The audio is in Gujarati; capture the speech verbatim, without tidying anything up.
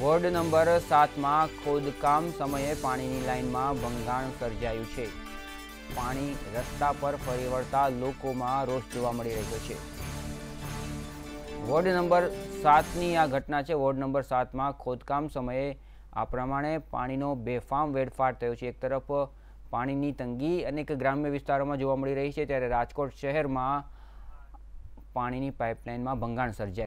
વોર્ડ નંબર સાત માં ખોદકામ સમયે પાણીની લાઇનમાં ભંગાણ સર્જાયું છે। પાણી રસ્તા પર ફરી વળતા લોકોમાં રોષ જોવા મળી રહ્યો છે। વોર્ડ નંબર સાત ની આ ઘટના છે। વોર્ડ નંબર સાત માં ખોદકામ સમયે આ પ્રમાણે પાણીનો બેફામ વેડફાટ થયો છે। એક તરફ પાણીની તંગી અનેક ગ્રામ્ય વિસ્તારોમાં જોવા મળી રહી છે, ત્યારે રાજકોટ શહેરમાં પાણીની પાઇપલાઇનમાં ભંગાણ સર્જાયું।